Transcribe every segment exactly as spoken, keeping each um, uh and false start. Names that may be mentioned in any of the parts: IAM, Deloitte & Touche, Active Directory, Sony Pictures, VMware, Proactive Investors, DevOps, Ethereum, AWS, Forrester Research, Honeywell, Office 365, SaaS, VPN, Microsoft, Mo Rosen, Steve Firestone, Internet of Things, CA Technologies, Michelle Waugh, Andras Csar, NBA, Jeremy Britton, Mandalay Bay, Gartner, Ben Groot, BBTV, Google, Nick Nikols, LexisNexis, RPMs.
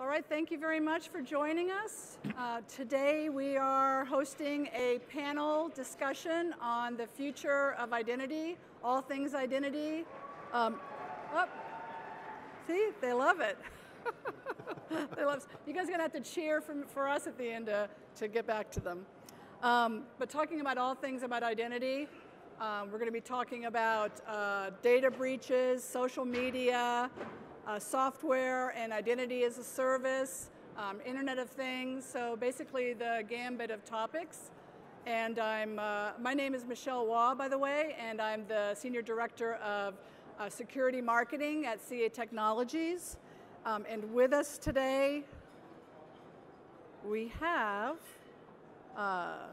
All right, thank you very much for joining us. Uh, today we are hosting a panel discussion on the future of identity, all things identity. Um, oh, see, they love it. they love, you guys are gonna have to cheer for, for us at the end to, to get back to them. Um, but talking about all things about identity, um, we're gonna be talking about uh, data breaches, social media, Uh, software and identity as a service, um, Internet of Things, so basically the gambit of topics. And I'm, uh, my name is Michelle Waugh, by the way, and I'm the Senior Director of uh, Security Marketing at C A Technologies. Um, and with us today, we have, uh,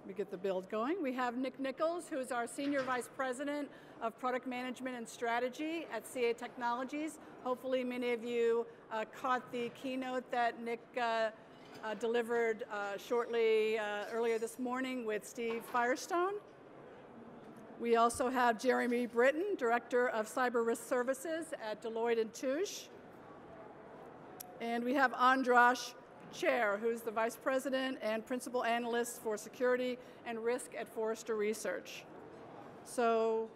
let me get the build going, we have Nick Nikols, who is our Senior Vice President of Product Management and Strategy at C A Technologies. Hopefully many of you uh, caught the keynote that Nick uh, uh, delivered uh, shortly uh, earlier this morning with Steve Firestone. We also have Jeremy Britton, Director of Cyber Risk Services at Deloitte and Touche. And we have Andras Csar, who's the Vice President and Principal Analyst for Security and Risk at Forrester Research. So,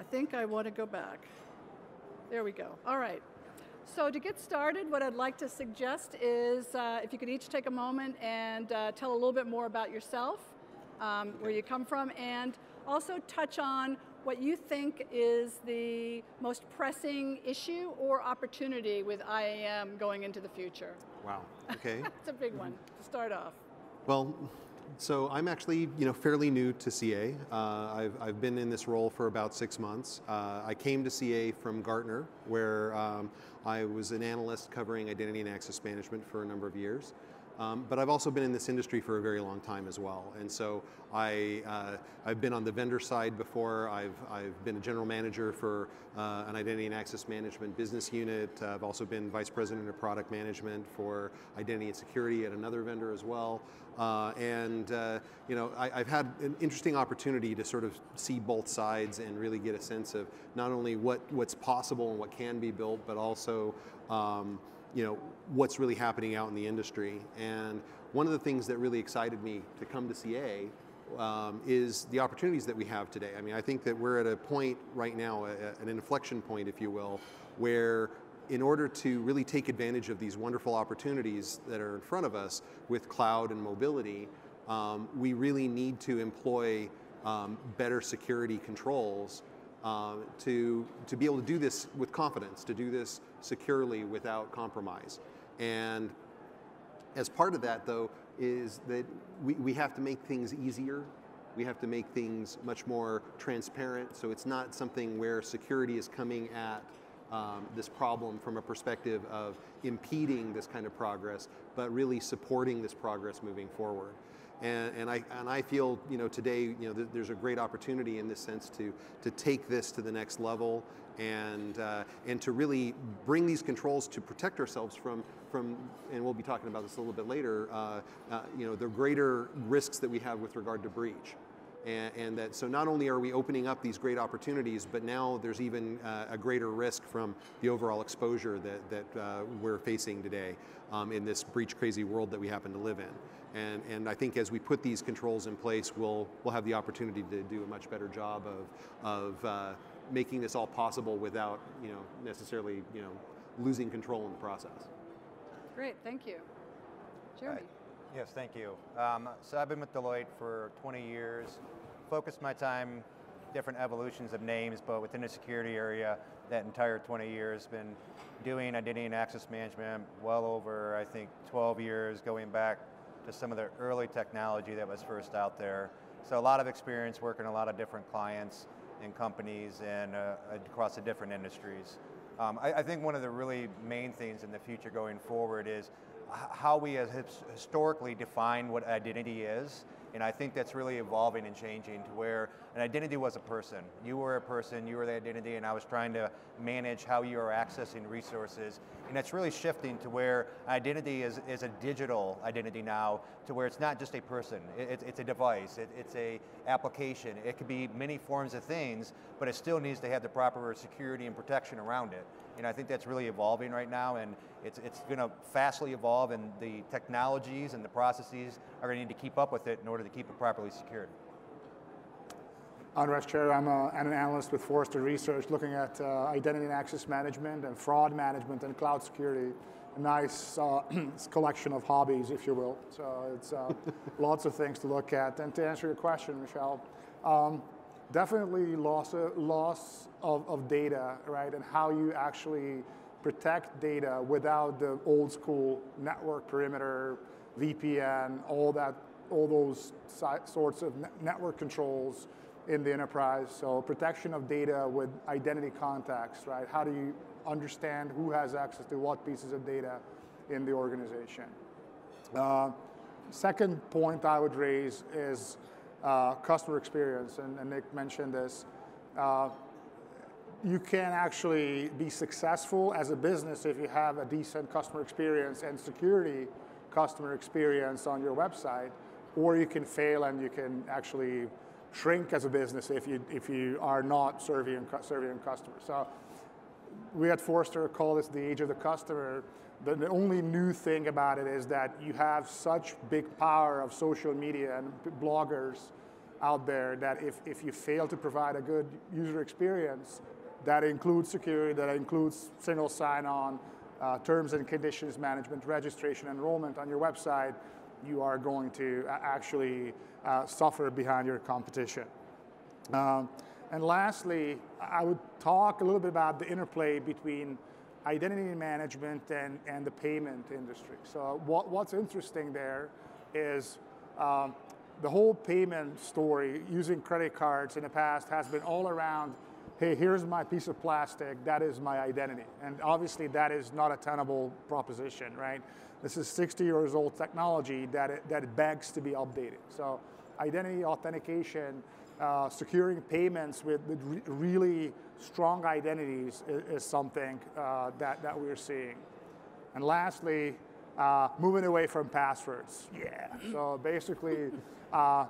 I think I want to go back. There we go. All right. So to get started, what I'd like to suggest is uh, if you could each take a moment and uh, tell a little bit more about yourself, um, where you come from, and also touch on what you think is the most pressing issue or opportunity with I A M going into the future. Wow. Okay. It's a big one to start off. Well. So I'm actually, you know, fairly new to C A. Uh, I've, I've been in this role for about six months. Uh, I came to C A from Gartner, where um, I was an analyst covering identity and access management for a number of years. Um, but I've also been in this industry for a very long time as well. And so I, uh, I've been on the vendor side before. I've, I've been a general manager for uh, an identity and access management business unit. Uh, I've also been vice president of product management for identity and security at another vendor as well. Uh, and uh, you know, I, I've had an interesting opportunity to sort of see both sides and really get a sense of not only what, what's possible and what can be built, but also um, you know, what's really happening out in the industry. And one of the things that really excited me to come to C A um, is the opportunities that we have today. I mean, I think that we're at a point right now, a, an inflection point, if you will, where in order to really take advantage of these wonderful opportunities that are in front of us with cloud and mobility, um, we really need to employ um, better security controls Uh, to, to be able to do this with confidence, to do this securely without compromise. And as part of that, though, is that we, we have to make things easier. We have to make things much more transparent, so it's not something where security is coming at um, this problem from a perspective of impeding this kind of progress, but really supporting this progress moving forward. And, and, I, and I feel, you know, today, you know, th there's a great opportunity in this sense to, to take this to the next level and, uh, and to really bring these controls to protect ourselves from, from, and we'll be talking about this a little bit later, uh, uh, you know, the greater risks that we have with regard to breach. And, and that, so not only are we opening up these great opportunities, but now there's even uh, a greater risk from the overall exposure that, that uh, we're facing today um, in this breach-crazy world that we happen to live in. And, and I think as we put these controls in place, we'll, we'll have the opportunity to do a much better job of, of uh, making this all possible without, you know, necessarily, you know, losing control in the process. Great, thank you. Jeremy. Uh, yes, thank you. Um, so I've been with Deloitte for twenty years, focused my time, different evolutions of names, but within the security area, that entire twenty years, been doing identity and access management well over, I think, twelve years going back to some of the early technology that was first out there. So a lot of experience working a lot of different clients and companies and uh, across the different industries. Um, I, I think one of the really main things in the future going forward is how we have historically defined what identity is. And I think that's really evolving and changing to where an identity was a person. You were a person, you were the identity, and I was trying to manage how you are accessing resources. And that's really shifting to where identity is, is a digital identity now, to where it's not just a person, it, it, it's a device, it, it's a application. It could be many forms of things, but it still needs to have the proper security and protection around it. And I think that's really evolving right now, and it's, it's going to fastly evolve, and the technologies and the processes are going to need to keep up with it in order to keep it properly secured. Andras Csar, I'm, a, I'm an analyst with Forrester Research looking at uh, identity and access management and fraud management and cloud security. A nice uh, collection of hobbies, if you will. So it's uh, lots of things to look at. And to answer your question, Michelle, um, definitely loss, uh, loss of, of data, right? And how you actually protect data without the old school network perimeter, V P N, all that, all those si- sorts of ne- network controls in the enterprise. So protection of data with identity context, right? How do you understand who has access to what pieces of data in the organization? Uh, second point I would raise is uh, customer experience, and, and Nick mentioned this. Uh, you can actually be successful as a business if you have a decent customer experience and security customer experience on your website, or you can fail and you can actually shrink as a business if you if you are not serving serving customers. So we at Forrester call this the age of the customer. The, the only new thing about it is that you have such big power of social media and bloggers out there that if if you fail to provide a good user experience, that includes security, that includes single sign-on, uh, terms and conditions management, registration, enrollment on your website, you are going to actually uh, suffer behind your competition. Um, and lastly, I would talk a little bit about the interplay between identity management and, and the payment industry. So what, what's interesting there is um, the whole payment story using credit cards in the past has been all around, hey, here's my piece of plastic, that is my identity. And obviously that is not a tenable proposition, right? This is sixty years old technology that it, that it begs to be updated. So identity authentication, uh, securing payments with, with re really strong identities is, is something uh, that, that we're seeing. And lastly, uh, moving away from passwords. Yeah, so basically, uh,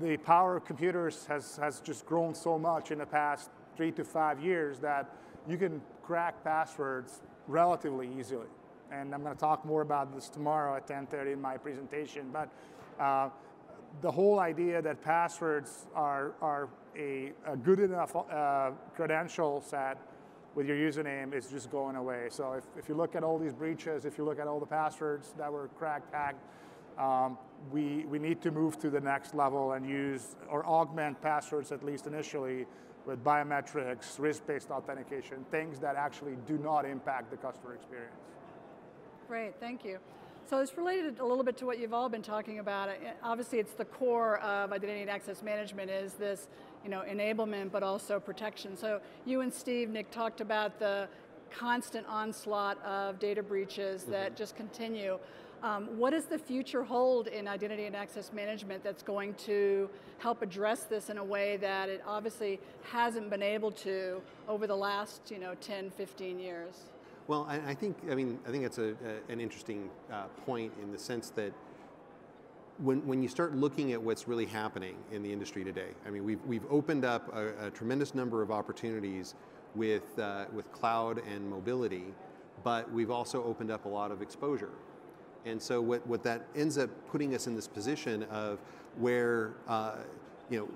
the power of computers has, has just grown so much in the past three to five years that you can crack passwords relatively easily. And I'm going to talk more about this tomorrow at ten thirty in my presentation. But uh, the whole idea that passwords are, are a, a good enough uh, credential set with your username is just going away. So if, if you look at all these breaches, if you look at all the passwords that were cracked, hacked, Um, we, we need to move to the next level and use or augment passwords, at least initially, with biometrics, risk-based authentication, things that actually do not impact the customer experience. Great, thank you. So it's related a little bit to what you've all been talking about. Obviously, it's the core of identity and access management is this, you know, enablement, but also protection. So you and Steve, Nick, talked about the constant onslaught of data breaches mm-hmm. that just continue. Um, what does the future hold in identity and access management that's going to help address this in a way that it obviously hasn't been able to over the last, you know, ten, fifteen years? Well, I, I think, I mean, I think it's a, a, an interesting uh, point in the sense that when, when you start looking at what's really happening in the industry today, I mean, we've, we've opened up a, a tremendous number of opportunities with, uh, with cloud and mobility, but we've also opened up a lot of exposure. And so what, what that ends up putting us in this position of where uh, you know,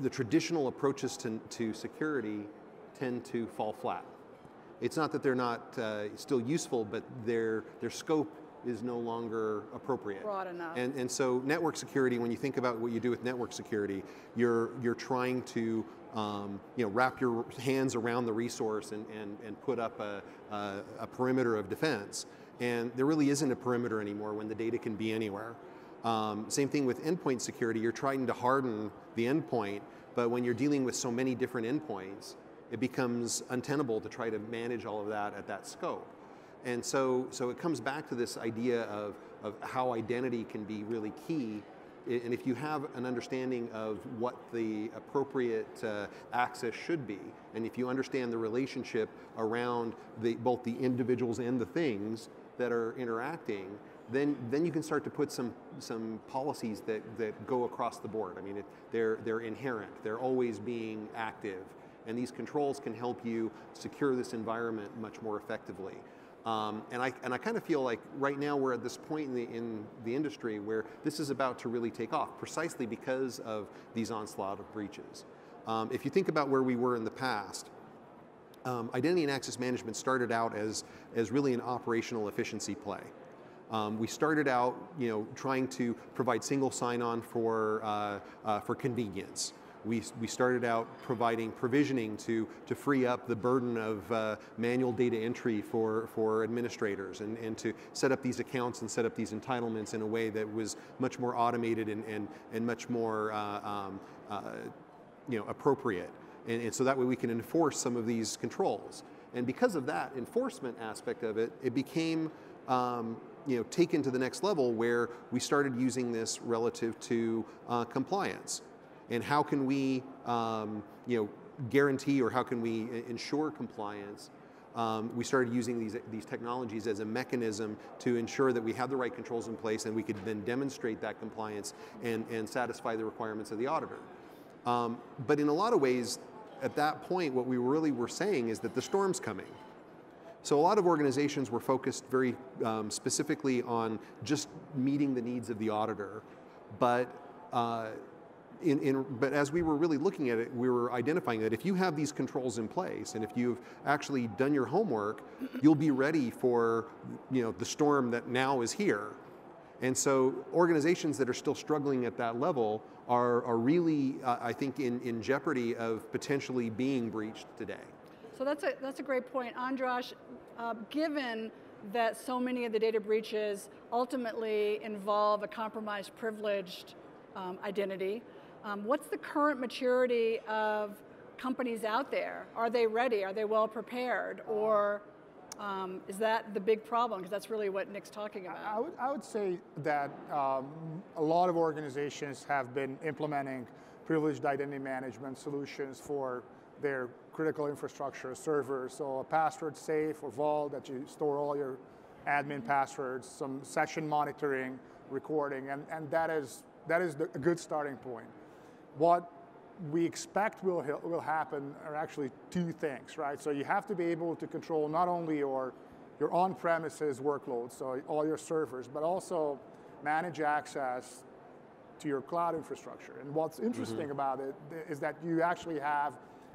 the traditional approaches to, to security tend to fall flat. It's not that they're not uh, still useful, but their, their scope is no longer appropriate. Broad enough. And, and so network security, when you think about what you do with network security, you're, you're trying to Um, you know, wrap your hands around the resource and, and, and put up a, a, a perimeter of defense. And there really isn't a perimeter anymore when the data can be anywhere. Um, same thing with endpoint security. You're trying to harden the endpoint, but when you're dealing with so many different endpoints, it becomes untenable to try to manage all of that at that scope. And so, so it comes back to this idea of, of how identity can be really key. And if you have an understanding of what the appropriate uh, access should be, and if you understand the relationship around the, both the individuals and the things that are interacting, then, then you can start to put some, some policies that, that go across the board. I mean, it, they're, they're inherent. They're always being active. and these controls can help you secure this environment much more effectively. Um, and I, and I kind of feel like right now we're at this point in the, in the industry where this is about to really take off, precisely because of these onslaught of breaches. Um, if you think about where we were in the past, um, identity and access management started out as, as really an operational efficiency play. Um, we started out, you know, trying to provide single sign-on for, uh, uh, for convenience. We, we started out providing provisioning to, to free up the burden of uh, manual data entry for, for administrators, and, and to set up these accounts and set up these entitlements in a way that was much more automated and, and, and much more uh, um, uh, you know, appropriate. And, and so that way we can enforce some of these controls. And because of that enforcement aspect of it, it became um, you know, taken to the next level, where we started using this relative to uh, compliance. And how can we um, you know, guarantee, or how can we ensure compliance? Um, we started using these, these technologies as a mechanism to ensure that we had the right controls in place, and we could then demonstrate that compliance and, and satisfy the requirements of the auditor. Um, but in a lot of ways, at that point, what we really were saying is that the storm's coming. So a lot of organizations were focused very um, specifically on just meeting the needs of the auditor, but uh, In, in, but as we were really looking at it, we were identifying that if you have these controls in place, and if you've actually done your homework, you'll be ready for, you know, the storm that now is here. And so organizations that are still struggling at that level are, are really, uh, I think, in, in jeopardy of potentially being breached today. So that's a, that's a great point. Andras, uh, given that so many of the data breaches ultimately involve a compromised, privileged um, identity, Um, what's the current maturity of companies out there? Are they ready? Are they well prepared? Or um, is that the big problem? Because that's really what Nick's talking about. I would, I would say that um, a lot of organizations have been implementing privileged identity management solutions for their critical infrastructure, servers. So a password safe or vault that you store all your admin passwords, some session monitoring, recording, and, and that is, that is the, a good starting point. What we expect will, will happen are actually two things, right? So you have to be able to control not only your, your on-premises workloads, so all your servers, but also manage access to your cloud infrastructure. And what's interesting mm-hmm. about it is that you actually have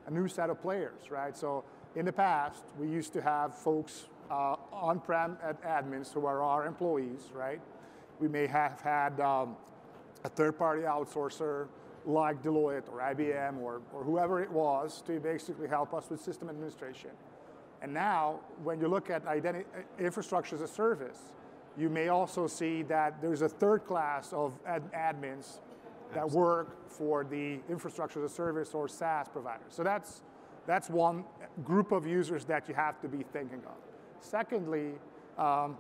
a new set of players, right? So in the past, we used to have folks uh, on-prem admins who are our employees, right? We may have had um, a third-party outsourcer, like Deloitte or I B M or, or whoever it was, to basically help us with system administration. And now, when you look at identity, infrastructure as a service, you may also see that there's a third class of ad admins that Absolutely. Work for the infrastructure as a service or SaaS providers. So that's, that's one group of users that you have to be thinking of. Secondly, um,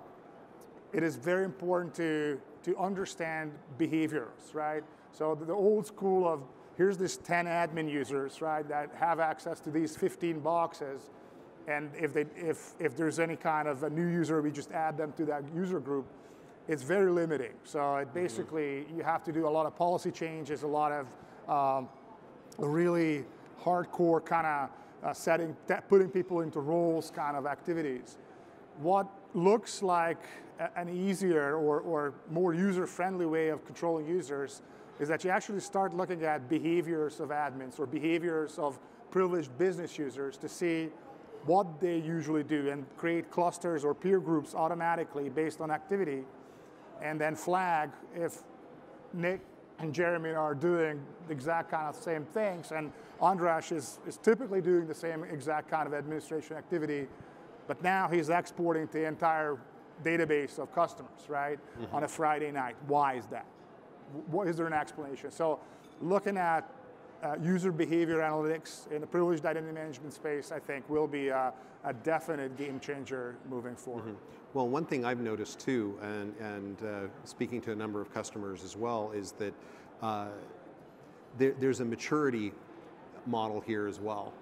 it is very important to, to understand behaviors, right? So the old school of, here's this ten admin users, right, that have access to these fifteen boxes, and if, they, if, if there's any kind of a new user, we just add them to that user group, it's very limiting. So it basically, you have to do a lot of policy changes, a lot of um, really hardcore kind of uh, setting, putting people into roles kind of activities. What looks like an easier or, or more user-friendly way of controlling users is that you actually start looking at behaviors of admins or behaviors of privileged business users to see what they usually do, and create clusters or peer groups automatically based on activity, and then flag if Nick and Jeremy are doing the exact kind of same things, and Andras is, is typically doing the same exact kind of administration activity, but now he's exporting the entire database of customers, right, mm-hmm. on a Friday night. Why is that? What is there an explanation? So looking at uh, user behavior analytics in the privileged identity management space, I think, will be a, a definite game changer moving forward. Mm-hmm. Well, one thing I've noticed too, and, and uh, speaking to a number of customers as well, is that uh, there, there's a maturity model here as well.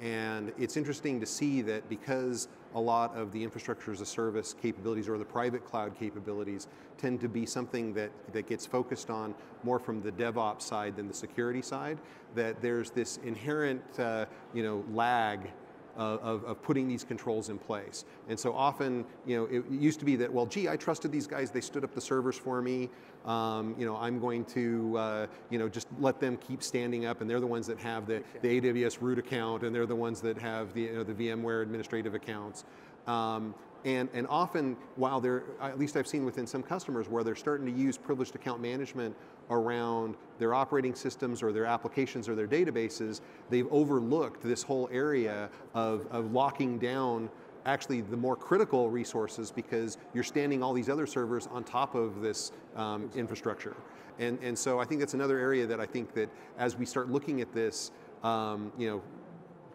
And it's interesting to see that because a lot of the infrastructure as a service capabilities or the private cloud capabilities tend to be something that, that gets focused on more from the DevOps side than the security side, that there's this inherent uh, you know, lag Of, of putting these controls in place. And so often, you know, it used to be that, well, gee, I trusted these guys, they stood up the servers for me, um, you know, I'm going to, uh, you know, just let them keep standing up, and they're the ones that have the, the A W S root account, and they're the ones that have the, you know, the VMware administrative accounts. Um, and, and often, while they're, at least I've seen within some customers, where they're starting to use privileged account management around their operating systems or their applications or their databases, they've overlooked this whole area of, of locking down actually the more critical resources, because you're standing all these other servers on top of this um, exactly. infrastructure. And, and so I think that's another area that I think that as we start looking at this, um, you know,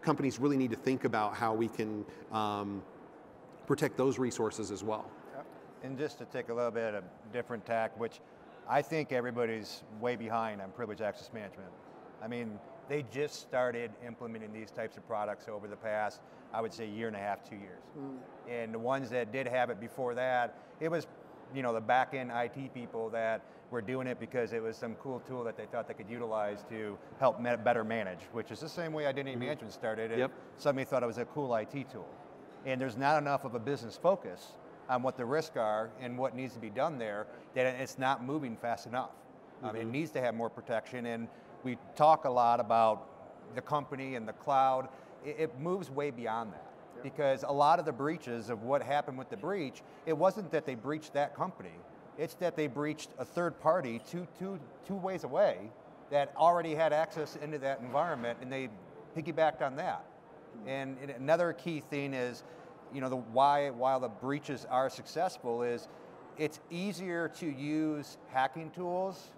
companies really need to think about how we can um, protect those resources as well. And just to take a little bit of a different tack, which I think everybody's way behind on privileged access management. I mean, they just started implementing these types of products over the past, I would say, year and a half, two years. Mm. And the ones that did have it before that, it was, you know, the back-end I T people that were doing it because it was some cool tool that they thought they could utilize to help better manage, which is the same way identity mm-hmm. management started. Yep. Somebody thought it was a cool I T tool. And there's not enough of a business focus on what the risks are and what needs to be done there, that it's not moving fast enough. Mm-hmm. I mean, it needs to have more protection, and we talk a lot about the company and the cloud. It, it moves way beyond that, yeah. because a lot of the breaches of what happened with the breach, it wasn't that they breached that company, it's that they breached a third party two, two, two ways away that already had access into that environment, and they piggybacked on that. And, and another key thing is, you know, the why, while the breaches are successful, is it's easier to use hacking tools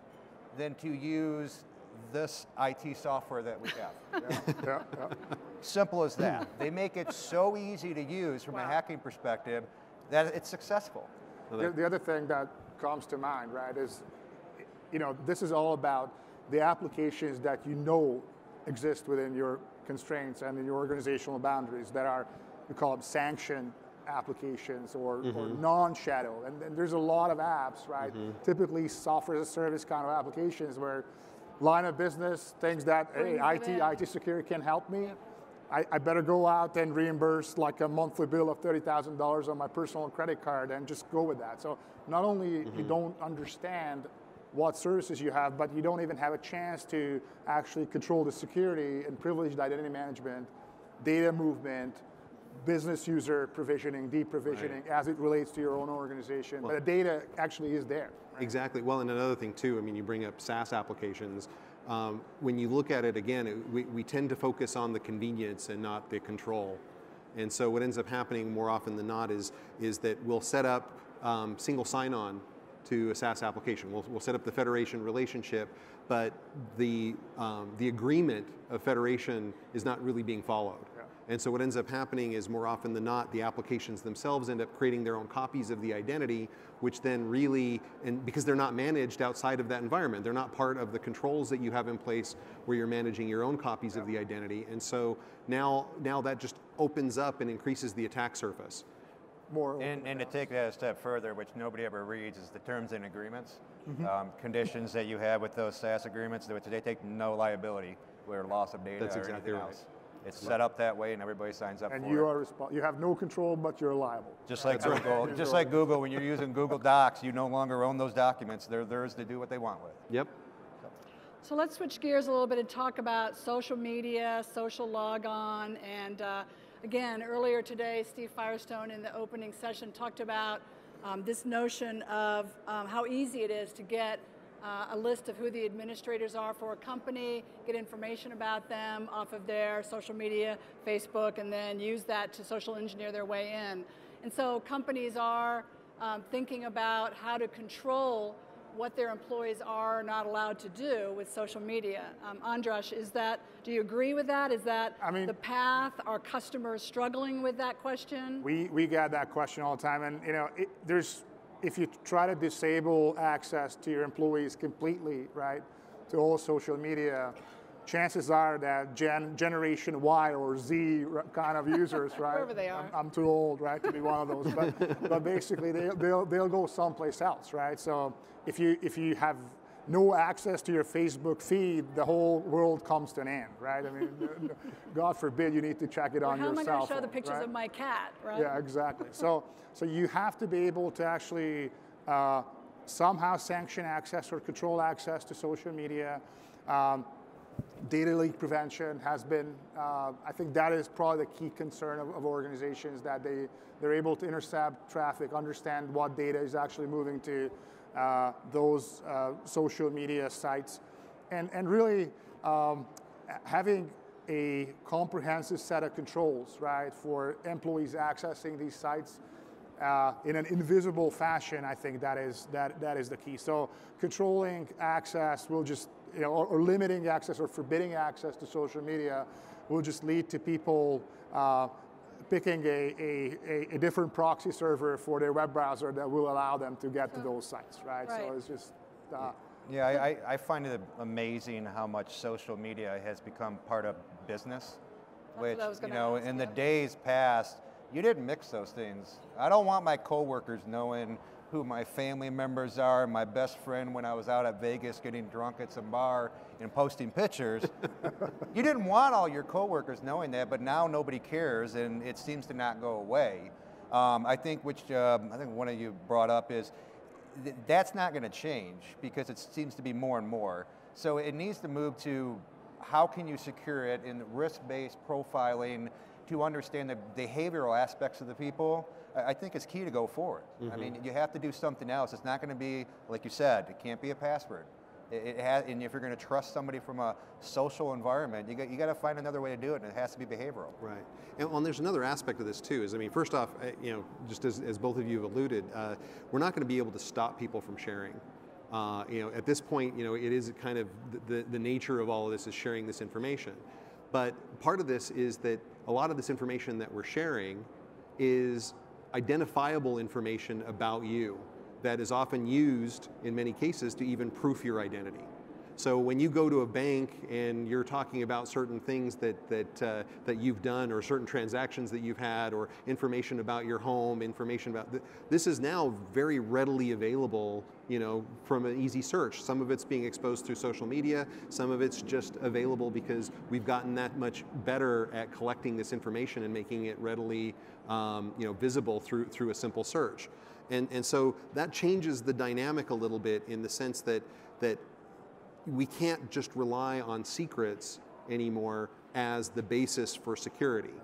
than to use this I T software that we have. Yeah. Yeah. Yeah. Simple as that. They make it so easy to use from wow. a hacking perspective that it's successful. The, the other thing that comes to mind, right, is, you know, this is all about the applications that you know exist within your constraints and in your organizational boundaries that are, we call them sanctioned applications or, mm-hmm. or non-shadow. And, and there's a lot of apps, right? Mm-hmm. Typically software as a service kind of applications where line of business, things that, hey, I T, I T security can help me. Yep. I, I better go out and reimburse like a monthly bill of thirty thousand dollars on my personal credit card and just go with that. So not only mm-hmm. you don't understand what services you have, but you don't even have a chance to actually control the security and privileged identity management, data movement, business user provisioning, deprovisioning, right. as it relates to your own organization. Well, but the data actually is there. Right? Exactly. Well, and another thing too, I mean, you bring up SaaS applications. Um, when you look at it again, it, we, we tend to focus on the convenience and not the control. And so what ends up happening more often than not is, is that we'll set up um, single sign-on to a SaaS application. We'll, we'll set up the federation relationship, but the, um, the agreement of federation is not really being followed. Yeah. And so what ends up happening is more often than not, the applications themselves end up creating their own copies of the identity, which then really, and because they're not managed outside of that environment, they're not part of the controls that you have in place where you're managing your own copies yeah. of the identity. And so now, now that just opens up and increases the attack surface. More and, and to take that a step further, which nobody ever reads, is the terms and agreements, mm-hmm. um, conditions that you have with those SaaS agreements, that they take no liability where loss of data That's or exactly anything right. else. It's right. set up that way, and everybody signs up and for you it. And you have no control, but you're liable. Just like That's Google, right. just like Google, when you're using Google Docs, you no longer own those documents. They're theirs to do what they want with. Yep. So let's switch gears a little bit and talk about social media, social logon, and uh, again, earlier today, Steve Firestone in the opening session talked about um, this notion of um, how easy it is to get uh, a list of who the administrators are for a company, get information about them off of their social media, Facebook, and then use that to social engineer their way in. And so companies are um, thinking about how to control what their employees are not allowed to do with social media. Um, Andras, is that, do you agree with that? Is that I mean, the path? Are customers struggling with that question? We, we get that question all the time, and you know, it, there's, if you try to disable access to your employees completely, right, to all social media, chances are that gen, generation Y or Z kind of users, right? Wherever they are. I'm, I'm too old, right, to be one of those. But, but basically, they, they'll, they'll go someplace else, right? So if you, if you have no access to your Facebook feed, the whole world comes to an end, right? I mean, God forbid you need to check it well, on your cell phone. How am I going to show the pictures right? of my cat, right? Yeah, exactly. So, so you have to be able to actually uh, somehow sanction access or control access to social media. Um, data leak prevention has been, uh, I think that is probably the key concern of, of organizations, that they, they're able to intercept traffic, understand what data is actually moving to Uh, those uh, social media sites, and, and really um, having a comprehensive set of controls, right, for employees accessing these sites uh, in an invisible fashion. I think that is, that, that is the key. So controlling access will just, you know, or, or limiting access or forbidding access to social media will just lead to people uh, picking a, a, a different proxy server for their web browser that will allow them to get to those sites, right? right. So it's just... Uh, yeah, I, I find it amazing how much social media has become part of business, That's which, I was you know, ask, in yeah. the days past, you didn't mix those things. I don't want my coworkers knowing who my family members are, my best friend when I was out at Vegas getting drunk at some bar and posting pictures. You didn't want all your coworkers knowing that, but now nobody cares and it seems to not go away. Um, I think which uh, I think one of you brought up is th that's not gonna change because it seems to be more and more. So it needs to move to how can you secure it in risk-based profiling to understand the behavioral aspects of the people. I think it's key to go forward. Mm-hmm. I mean, you have to do something else. It's not going to be, like you said, it can't be a password. It, it has, and if you're going to trust somebody from a social environment, you got, you got to find another way to do it, and it has to be behavioral. Right, and, and there's another aspect of this too, is, I mean, first off, you know, just as, as both of you have alluded, uh, we're not going to be able to stop people from sharing. Uh, you know, at this point, you know, it is kind of the, the, the nature of all of this is sharing this information. But part of this is that a lot of this information that we're sharing is identifiable information about you that is often used in many cases to even proof your identity. So when you go to a bank and you're talking about certain things that, that, uh, that you've done or certain transactions that you've had or information about your home, information about, th this is now very readily available, you know, from an easy search. Some of it's being exposed through social media, some of it's just available because we've gotten that much better at collecting this information and making it readily um, you know, visible through, through a simple search. And, and so that changes the dynamic a little bit in the sense that, that we can't just rely on secrets anymore as the basis for security.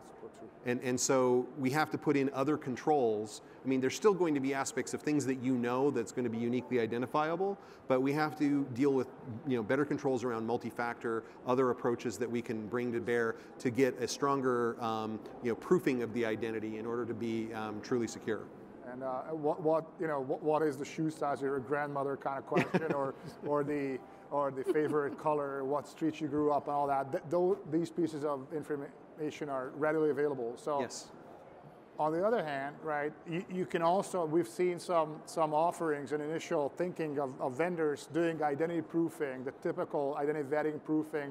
And, and so we have to put in other controls. I mean, there's still going to be aspects of things that you know that's going to be uniquely identifiable, but we have to deal with, you know, better controls around multi-factor, other approaches that we can bring to bear to get a stronger um, you know, proofing of the identity in order to be um, truly secure. And uh, what, what, you know, what, what is the shoe size of your grandmother kind of question, or, or the, or the favorite color, what street you grew up, and all that. Th those, these pieces of information are readily available. So yes. On the other hand, right, you, you can also, we've seen some, some offerings and initial thinking of, of vendors doing identity proofing, the typical identity vetting proofing,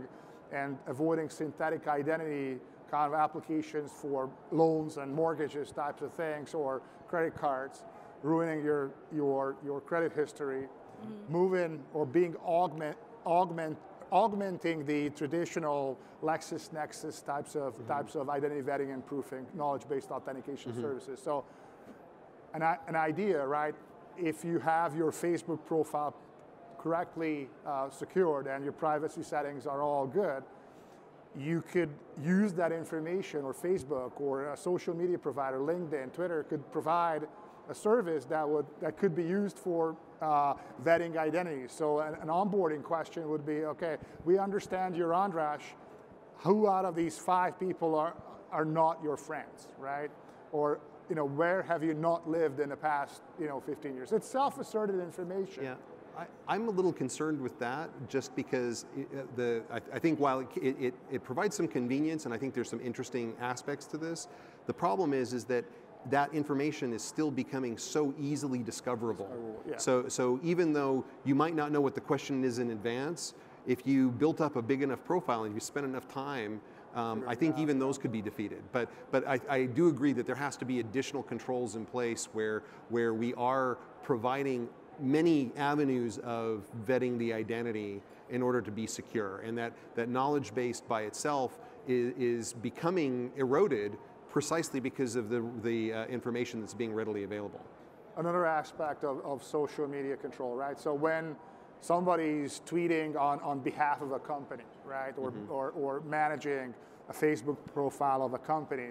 and avoiding synthetic identity kind of applications for loans and mortgages types of things, or credit cards, ruining your, your, your credit history. Mm-hmm. Moving or being augment, augment, augmenting the traditional LexisNexis types of mm-hmm. types of identity vetting and proofing, knowledge-based authentication mm-hmm. services. So, an an idea, right? If you have your Facebook profile correctly uh, secured and your privacy settings are all good, you could use that information, or Facebook, or a social media provider, LinkedIn, Twitter, could provide a service that would that could be used for uh, vetting identities. So an, an onboarding question would be, okay, we understand you're Andras. Who out of these five people are are not your friends, right? Or, you know, where have you not lived in the past, you know, fifteen years? It's self-asserted information. Yeah, I, I'm a little concerned with that, just because it, the I, I think while it it it provides some convenience, and I think there's some interesting aspects to this, the problem is is that. that information is still becoming so easily discoverable. Yeah. So, so even though you might not know what the question is in advance, if you built up a big enough profile and you spent enough time, um, I think even those could be defeated. But but I, I do agree that there has to be additional controls in place where where we are providing many avenues of vetting the identity in order to be secure, and that that knowledge base by itself is, is becoming eroded precisely because of the the uh, information that's being readily available. Another aspect of, of social media control, right? So when somebody's tweeting on, on behalf of a company, right? Or, mm-hmm. or, or managing a Facebook profile of a company,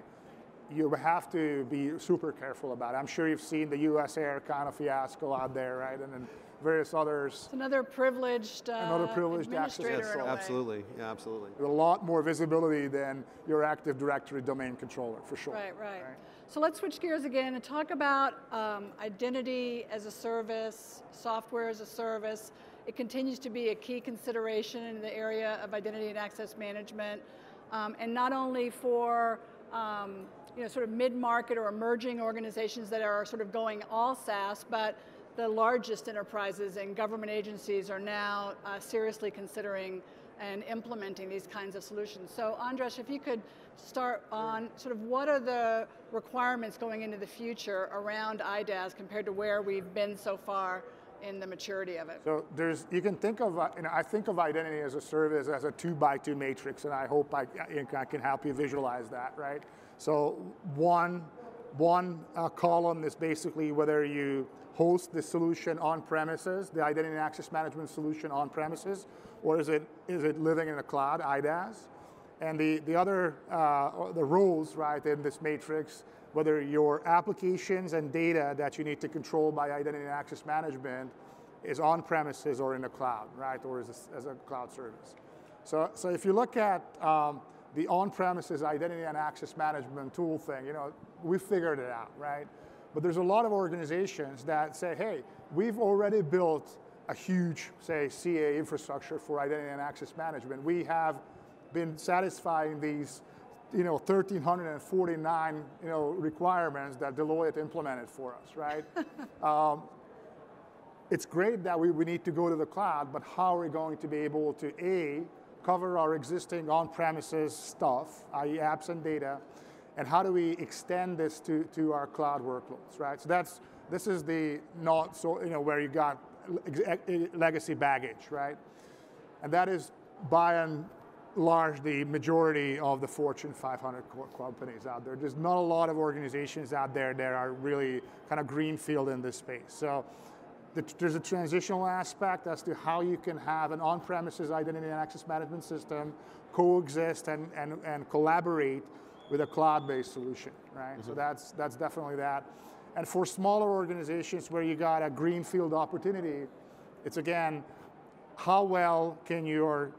you have to be super careful about it. I'm sure you've seen the U S Air kind of fiasco out there, right? And then various others. It's another privileged, uh, another privileged administrator. Yes, absolutely, yeah, absolutely. With a lot more visibility than your Active Directory domain controller, for sure. Right, right. right? So let's switch gears again and talk about um, identity as a service, software as a service. It continues to be a key consideration in the area of identity and access management, um, and not only for um, you know, sort of mid-market or emerging organizations that are sort of going all SaaS, but the largest enterprises and government agencies are now uh, seriously considering and implementing these kinds of solutions. So Andras, if you could start on sort of what are the requirements going into the future around I D A S compared to where we've been so far in the maturity of it. So there's, you can think of, you know, I think of identity as a service as a two by two matrix, and I hope I, I can help you visualize that, right? So one, one uh, column is basically whether you host the solution on premises, the identity and access management solution on premises, or is it, is it living in the cloud, I D A S? And the, the other, uh, the roles, right, in this matrix, whether your applications and data that you need to control by identity and access management is on premises or in the cloud, right, or is a, as a cloud service. So, so if you look at um, the on-premises identity and access management tool thing, you know, we figured it out, right? But there's a lot of organizations that say, hey, we've already built a huge, say, C A infrastructure for identity and access management. We have been satisfying these you know, one thousand three hundred forty-nine, you know, requirements that Deloitte implemented for us, right? um, it's great that we, we need to go to the cloud, but how are we going to be able to, A, cover our existing on-premises stuff, that is apps and data, and how do we extend this to, to our cloud workloads, right? So that's, this is the not so, you know, where you got legacy baggage, right? And that is by and large the majority of the Fortune five hundred companies out there. There's not a lot of organizations out there that are really kind of greenfield in this space. So the, there's a transitional aspect as to how you can have an on-premises identity and access management system coexist and, and, and collaborate with a cloud-based solution, right? Mm-hmm. So that's, that's definitely that. And for smaller organizations where you got a greenfield opportunity, it's again, how well can your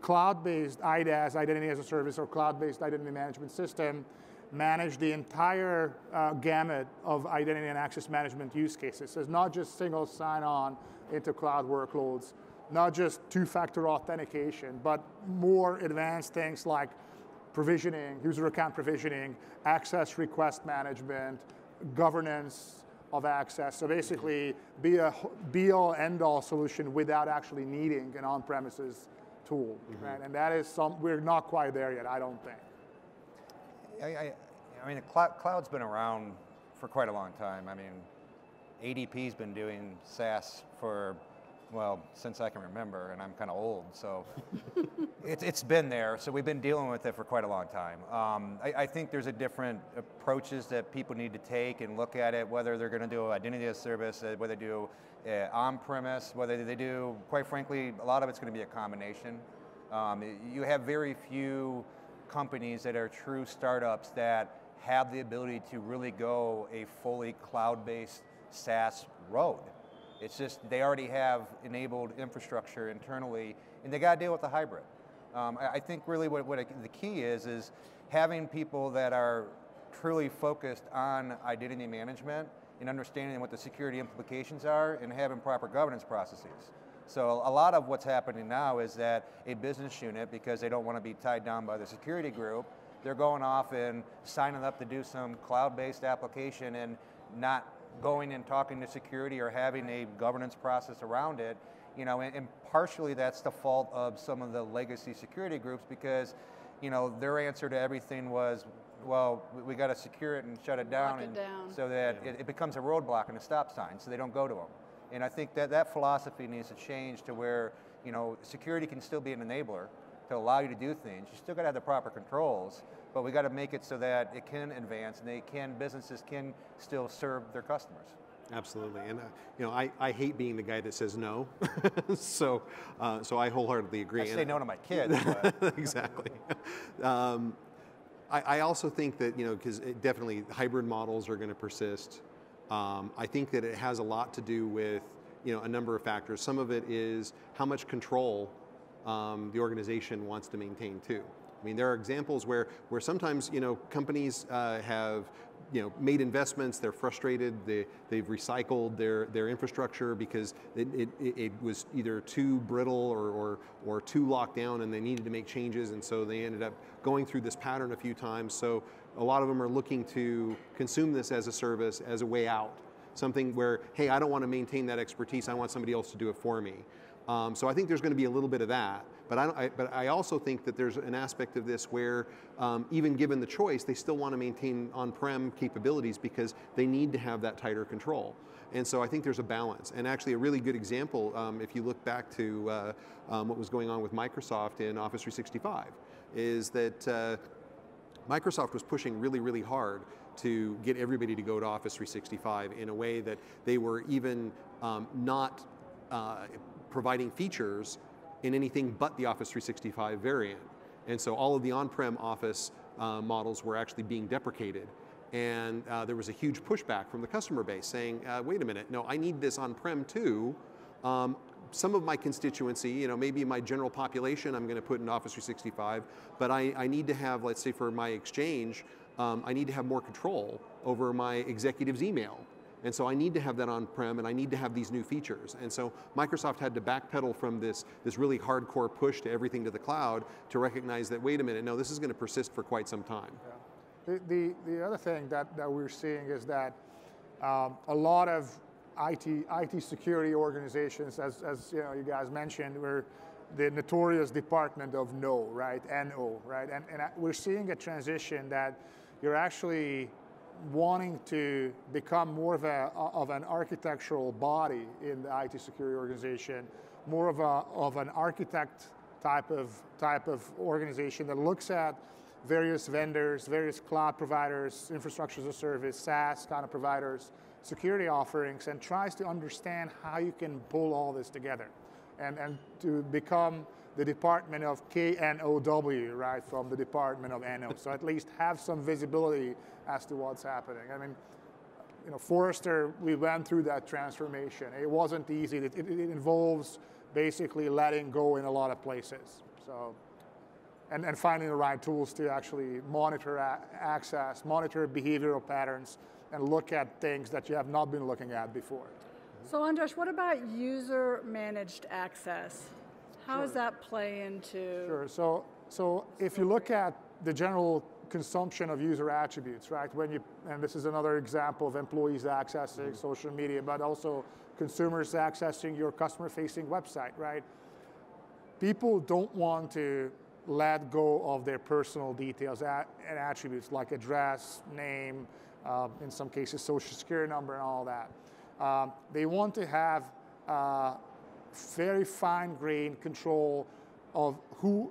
cloud-based I D A S, identity as a service, or cloud-based identity management system manage the entire uh, gamut of identity and access management use cases. So it's not just single sign-on into cloud workloads, not just two-factor authentication, but more advanced things like provisioning, user account provisioning, access request management, governance of access. So basically be a be-all, end-all solution without actually needing an on-premises tool, mm-hmm. right? And that is some, we're not quite there yet, I don't think. I, I, I mean, the cl- cloud's been around for quite a long time. I mean, A D P's been doing SaaS for, well, since I can remember, and I'm kind of old, so it, it's been there, so we've been dealing with it for quite a long time. Um, I, I think there's a different approaches that people need to take and look at it, whether they're going to do identity as a service, whether they do uh, on-premise, whether they do, quite frankly, a lot of it's going to be a combination. Um, you have very few companies that are true startups that have the ability to really go a fully cloud-based SaaS road. It's just they already have enabled infrastructure internally, and they got to deal with the hybrid. Um, I, I think really what, what the key is is having people that are truly focused on identity management and understanding what the security implications are and having proper governance processes. So a lot of what's happening now is that a business unit, because they don't want to be tied down by the security group, they're going off and signing up to do some cloud-based application and not going and talking to security or having a governance process around it. you know, and, and partially that's the fault of some of the legacy security groups because, you know, their answer to everything was, well, we, we got to secure it and shut it down, and it down. so that yeah. it, it becomes a roadblock and a stop sign, so they don't go to them. And I think that that philosophy needs to change to where, you know, security can still be an enabler to allow you to do things. You still got to have the proper controls, but we got to make it so that it can advance and they can, businesses can still serve their customers. Absolutely, and uh, you know, I, I hate being the guy that says no, so uh, so I wholeheartedly agree. I say and no I, to my kids. But. Exactly. um, I, I also think that, you know, because definitely hybrid models are going to persist. Um, I think that it has a lot to do with, you know, a number of factors. Some of it is how much control um, the organization wants to maintain too. I mean, there are examples where where sometimes, you know, companies uh, have, you know, made investments, they're frustrated, they, they've recycled their, their infrastructure because it, it, it was either too brittle or, or, or too locked down and they needed to make changes, and so they ended up going through this pattern a few times. So a lot of them are looking to consume this as a service, as a way out. Something where, hey, I don't want to maintain that expertise, I want somebody else to do it for me. Um, so I think there's going to be a little bit of that. But I, don't, I, but I also think that there's an aspect of this where um, even given the choice, they still want to maintain on-prem capabilities because they need to have that tighter control. And so I think there's a balance. And actually a really good example, um, if you look back to uh, um, what was going on with Microsoft in Office three sixty-five, is that uh, Microsoft was pushing really, really hard to get everybody to go to Office three sixty-five in a way that they were even um, not uh, providing features in anything but the Office three sixty-five variant. And so all of the on-prem Office uh, models were actually being deprecated. And uh, there was a huge pushback from the customer base saying, uh, wait a minute, no, I need this on-prem too. Um, some of my constituency, you know, maybe my general population I'm gonna put in Office three sixty-five, but I, I need to have, let's say for my Exchange, um, I need to have more control over my executive's email. And so I need to have that on-prem, and I need to have these new features. And so Microsoft had to backpedal from this, this really hardcore push to everything to the cloud to recognize that, wait a minute, no, this is going to persist for quite some time. Yeah. The, the, the other thing that, that we're seeing is that um, a lot of I T, I T security organizations, as, as you know, you guys mentioned, were the notorious department of no, right, N O, right? And, and we're seeing a transition that you're actually wanting to become more of, a, of an architectural body in the I T security organization, more of, a, of an architect type of, type of organization that looks at various vendors, various cloud providers, infrastructure as a service, SaaS kind of providers, security offerings, and tries to understand how you can pull all this together and, and to become the department of K N O W, right, from the department of N O. So at least have some visibility as to what's happening. I mean, you know, Forrester, we went through that transformation. It wasn't easy. It, it, it involves basically letting go in a lot of places. So, and, and finding the right tools to actually monitor access, monitor behavioral patterns, and look at things that you have not been looking at before. So Andras, what about user-managed access? How sure. does that play into? Sure, so, so if you look at the general consumption of user attributes, right? When you, and this is another example of employees accessing mm-hmm. social media, but also consumers accessing your customer-facing website, right? People don't want to let go of their personal details and attributes like address, name, uh, in some cases, social security number and all that. Um, they want to have uh, very fine-grained control of who,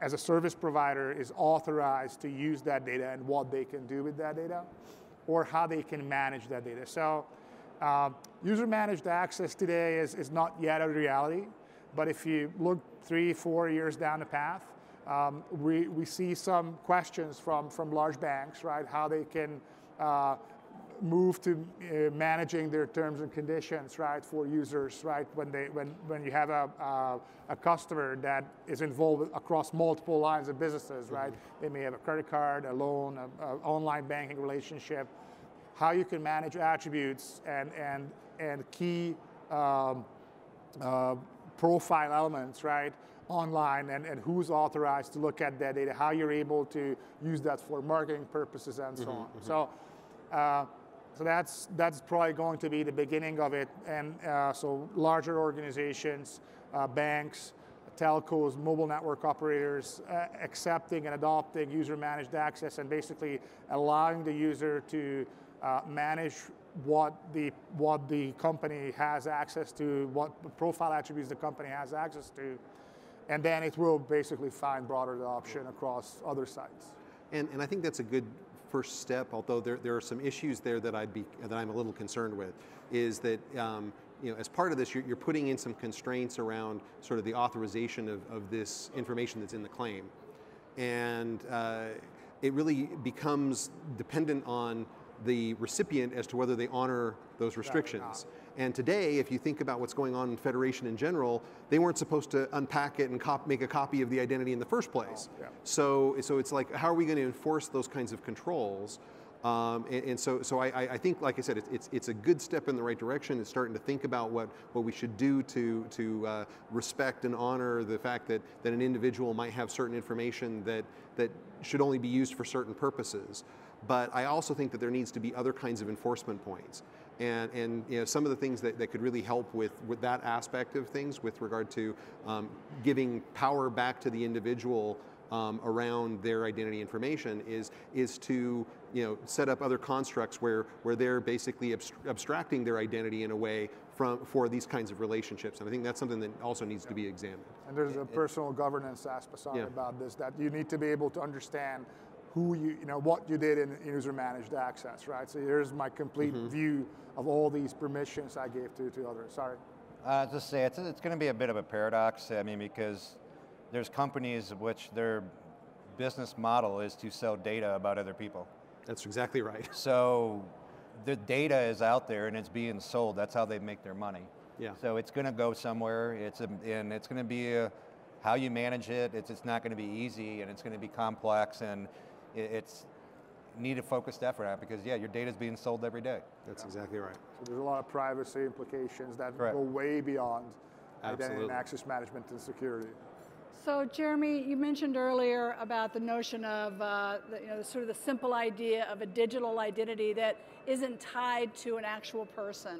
as a service provider, is authorized to use that data and what they can do with that data, or how they can manage that data. So um, user-managed access today is, is not yet a reality, but if you look three, four years down the path, um, we, we see some questions from, from large banks, right, how they can uh, move to uh, managing their terms and conditions, right, for users, right, when they when when you have a uh, a customer that is involved across multiple lines of businesses, right? Mm-hmm. They may have a credit card, a loan, an online banking relationship. How you can manage attributes and and and key um, uh, profile elements, right, online, and, and who's authorized to look at that data? How you're able to use that for marketing purposes and so mm-hmm, on. Mm-hmm. So. Uh, So that's that's probably going to be the beginning of it. And uh, so larger organizations, uh, banks, telcos, mobile network operators, uh, accepting and adopting user-managed access and basically allowing the user to uh, manage what the what the company has access to, what profile attributes the company has access to, and then it will basically find broader adoption across other sites. And, and I think that's a good first step, although there, there are some issues there that, I'd be, that I'm a little concerned with, is that um, you know, as part of this, you're, you're putting in some constraints around sort of the authorization of, of this information that's in the claim. And uh, it really becomes dependent on the recipient as to whether they honor those restrictions. And today, if you think about what's going on in Federation in general, they weren't supposed to unpack it and cop make a copy of the identity in the first place. Oh, yeah. So, so it's like, how are we going to enforce those kinds of controls? Um, and, and so, so I, I think, like I said, it's, it's, it's a good step in the right direction. It's starting to think about what, what we should do to, to uh, respect and honor the fact that, that an individual might have certain information that, that should only be used for certain purposes. But I also think that there needs to be other kinds of enforcement points. And, and you know, some of the things that, that could really help with, with that aspect of things with regard to um, giving power back to the individual um, around their identity information is, is to you know, set up other constructs where, where they're basically abstracting their identity in a way from, for these kinds of relationships. And I think that's something that also needs yeah. to be examined. And there's a it, personal it, governance aspect yeah. about this, that you need to be able to understand who you, you know, what you did in user-managed access, right? So here's my complete mm-hmm. view of all these permissions I gave to, to others, sorry. Uh, just say, it's, it's going to be a bit of a paradox, I mean, because there's companies of which their business model is to sell data about other people. That's exactly right. So the data is out there and it's being sold, that's how they make their money. Yeah. So it's going to go somewhere, it's a, and it's going to be a, how you manage it, it's, it's not going to be easy and it's going to be complex and it's need a focused effort on it because yeah, your data's being sold every day. That's yeah. exactly right. So there's a lot of privacy implications that Correct. go way beyond Absolutely. identity and access management and security. So Jeremy, you mentioned earlier about the notion of uh, the, you know, sort of the simple idea of a digital identity that isn't tied to an actual person.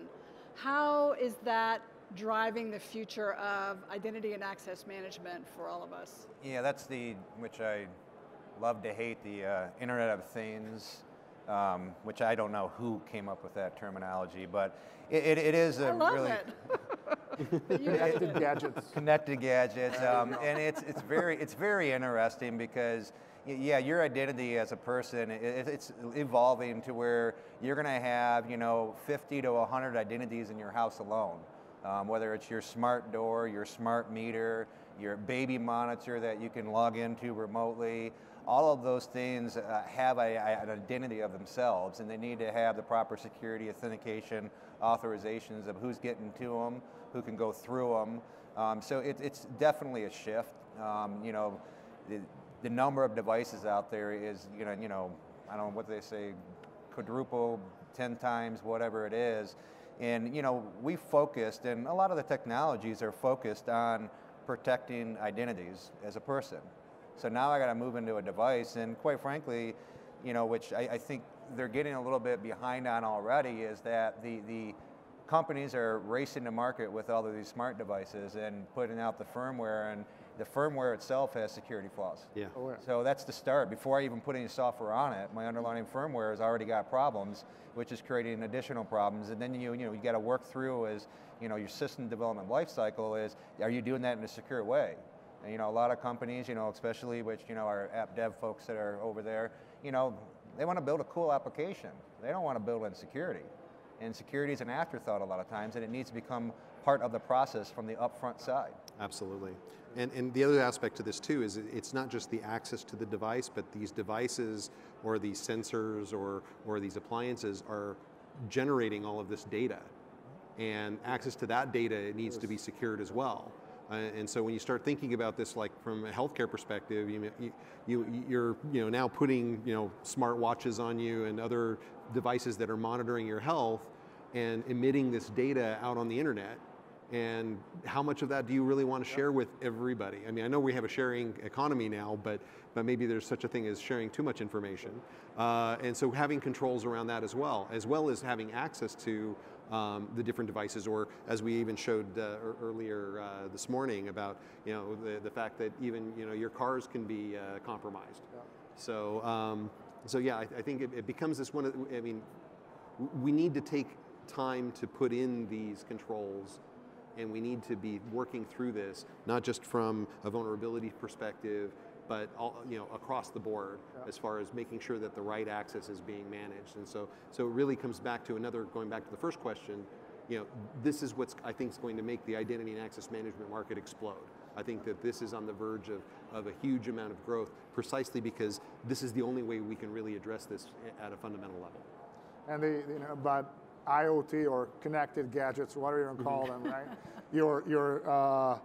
How is that driving the future of identity and access management for all of us? Yeah, that's the, which I, love to hate, the uh, Internet of Things, um, which I don't know who came up with that terminology, but it, it, it is a I love really it. connected gadgets. Connected gadgets, um, and it's it's very it's very interesting because yeah, your identity as a person it, it's evolving to where you're going to have you know fifty to a hundred identities in your house alone. Um, whether it's your smart door, your smart meter, your baby monitor that you can log into remotely, all of those things uh, have a, a, an identity of themselves and they need to have the proper security, authentication, authorizations of who's getting to them, who can go through them. Um, so it, it's definitely a shift. Um, you know, the, the number of devices out there is, you know, you know, I don't know what they say, quadruple, ten times, whatever it is. And you know, we focused, and a lot of the technologies are focused on protecting identities as a person. So now I got to move into a device, and quite frankly, you know, which I, I think they're getting a little bit behind on already, is that the the companies are racing to market with all of these smart devices and putting out the firmware, and the firmware itself has security flaws. Yeah. Oh, yeah. So that's the start. Before I even put any software on it, my underlying firmware has already got problems, which is creating additional problems. And then you you know you got to work through as you know your system development lifecycle is are you doing that in a secure way? And, you know a lot of companies you know especially which you know our app dev folks that are over there you know they want to build a cool application. They don't want to build in security. And security is an afterthought a lot of times, and it needs to become part of the process from the upfront side. Absolutely. And, and the other aspect to this too is it's not just the access to the device, but these devices or these sensors or, or these appliances are generating all of this data. And access to that data, it needs to be secured as well. Uh, and so when you start thinking about this, like from a healthcare perspective, you, you, you, you're you know, now putting you know, smart watches on you and other devices that are monitoring your health and emitting this data out on the internet. and how much of that do you really want to share with everybody? I mean, I know we have a sharing economy now, but, but maybe there's such a thing as sharing too much information. Uh, and so having controls around that as well, as well as having access to um, the different devices, or as we even showed uh, earlier uh, this morning about, you know, the, the fact that even, you know, your cars can be uh, compromised. Yeah. So, um, so yeah, I, I think it, it becomes this one of, I mean, we need to take time to put in these controls, and we need to be working through this, not just from a vulnerability perspective, but all, you know, across the board, yeah, as far as making sure that the right access is being managed. And so, so it really comes back to another, going back to the first question, you know, this is what's, I think, is going to make the identity and access management market explode. I think that this is on the verge of, of a huge amount of growth, precisely because this is the only way we can really address this at a fundamental level. And the, you know, about I O T or connected gadgets, whatever you want to call them, right? Your, your uh,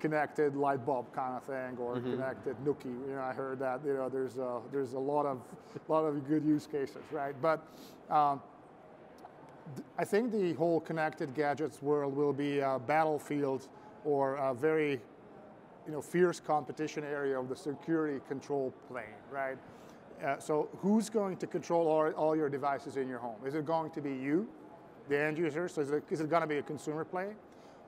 connected light bulb kind of thing, or mm-hmm. connected Nookie. You know, I heard that. You know, there's a, there's a lot of lot of good use cases, right? But um, th I think the whole connected gadgets world will be a battlefield, or a very, you know, fierce competition area of the security control plane, right? Uh, so who's going to control all, all your devices in your home? Is it going to be you, the end user? So is it, is it going to be a consumer play?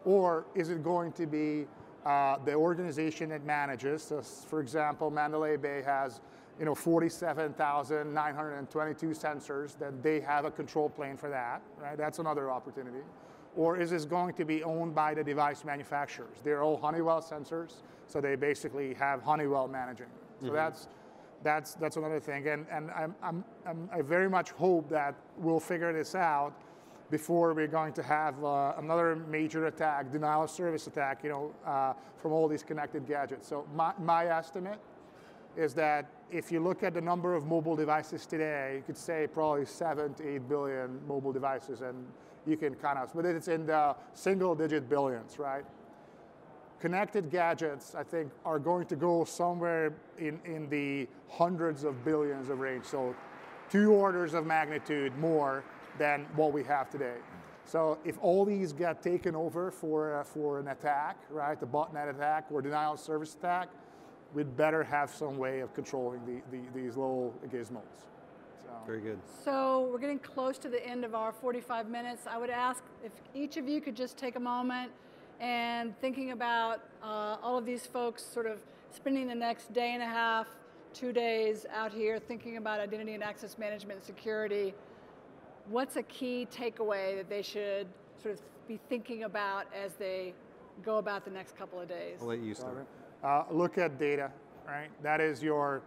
Or is it going to be uh, the organization that manages? So for example, Mandalay Bay has, you know, forty-seven thousand nine hundred twenty-two sensors that they have a control plane for that, right? That's another opportunity. Or is this going to be owned by the device manufacturers? They're all Honeywell sensors, so they basically have Honeywell managing. So mm-hmm. that's That's, that's another thing, and, and I'm, I'm, I'm, I very much hope that we'll figure this out before we're going to have uh, another major attack, denial of service attack, you know, uh, from all these connected gadgets. So my, my estimate is that if you look at the number of mobile devices today, you could say probably seven to eight billion mobile devices, and you can count us, but it's in the single digit billions, right? Connected gadgets, I think, are going to go somewhere in, in the hundreds of billions of range, so two orders of magnitude more than what we have today. So if all these get taken over for, uh, for an attack, right, the botnet attack or denial of service attack, we'd better have some way of controlling the, the, these little gizmos. So. Very good. So we're getting close to the end of our forty-five minutes. I would ask if each of you could just take a moment and thinking about uh, all of these folks sort of spending the next day and a half, two days out here thinking about identity and access management and security, what's a key takeaway that they should sort of be thinking about as they go about the next couple of days? I'll let you start. Uh, look at data, right? That is your,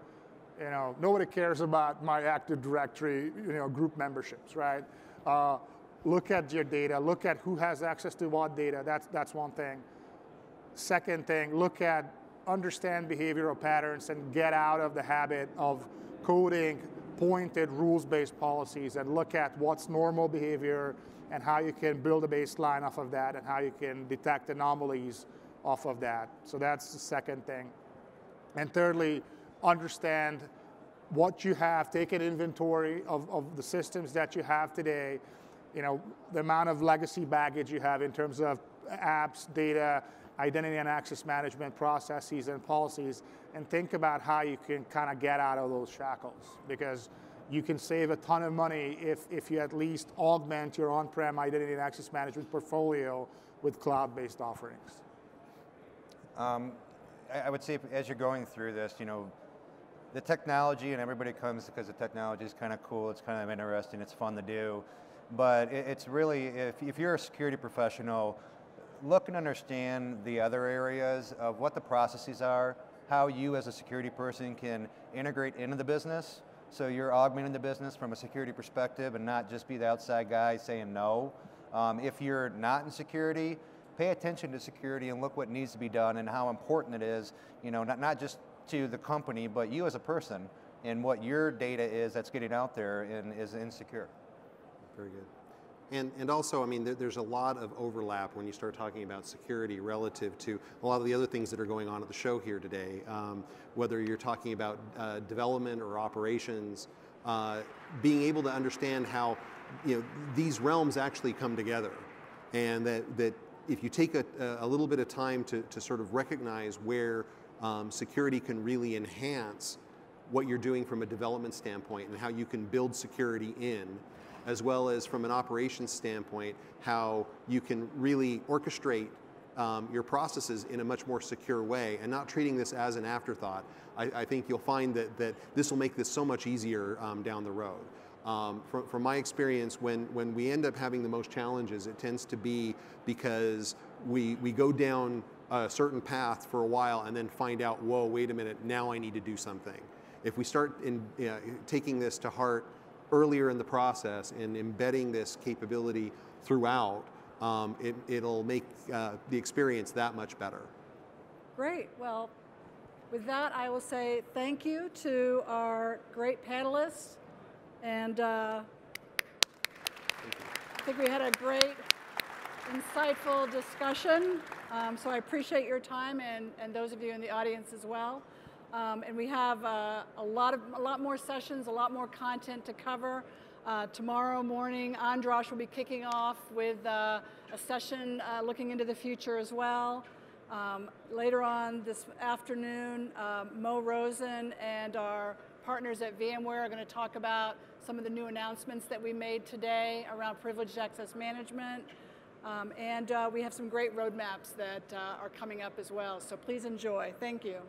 you know, nobody cares about my Active Directory, you know, group memberships, right? Uh, Look at your data, look at who has access to what data, that's, that's one thing. Second thing, look at, understand behavioral patterns and get out of the habit of coding pointed rules-based policies, and look at what's normal behavior and how you can build a baseline off of that and how you can detect anomalies off of that. So that's the second thing. And thirdly, understand what you have, take an inventory of, of the systems that you have today, you know, the amount of legacy baggage you have in terms of apps, data, identity and access management processes and policies, and think about how you can kind of get out of those shackles, because you can save a ton of money if, if you at least augment your on-prem identity and access management portfolio with cloud-based offerings. Um, I would say as you're going through this, you know, the technology, and everybody comes because the technology is kind of cool, it's kind of interesting, it's fun to do. But it's really, if, if you're a security professional, look and understand the other areas of what the processes are, how you as a security person can integrate into the business, so you're augmenting the business from a security perspective and not just be the outside guy saying no. Um, if you're not in security, pay attention to security and look what needs to be done and how important it is, you know, not, not just to the company, but you as a person and what your data is that's getting out there and is insecure. Very good. And, and also, I mean, there, there's a lot of overlap when you start talking about security relative to a lot of the other things that are going on at the show here today. Um, whether you're talking about uh, development or operations, uh, being able to understand how, you know, these realms actually come together, and that, that if you take a, a little bit of time to, to sort of recognize where um, security can really enhance what you're doing from a development standpoint and how you can build security in, as well as from an operations standpoint, how you can really orchestrate um, your processes in a much more secure way and not treating this as an afterthought. I, I think you'll find that, that this will make this so much easier um, down the road. Um, from, from my experience, when, when we end up having the most challenges, it tends to be because we, we go down a certain path for a while and then find out, whoa, wait a minute, now I need to do something. If we start in, you know, taking this to heart earlier in the process and embedding this capability throughout, um, it, it'll make uh, the experience that much better. Great. Well, with that, I will say thank you to our great panelists. And uh, I think we had a great, insightful discussion. Um, so I appreciate your time and, and those of you in the audience as well. Um, and we have uh, a lot of, a lot more sessions, a lot more content to cover. Uh, tomorrow morning, Andras will be kicking off with uh, a session uh, looking into the future as well. Um, later on this afternoon, uh, Mo Rosen and our partners at VMware are going to talk about some of the new announcements that we made today around privileged access management. Um, and uh, we have some great roadmaps that uh, are coming up as well. So please enjoy. Thank you.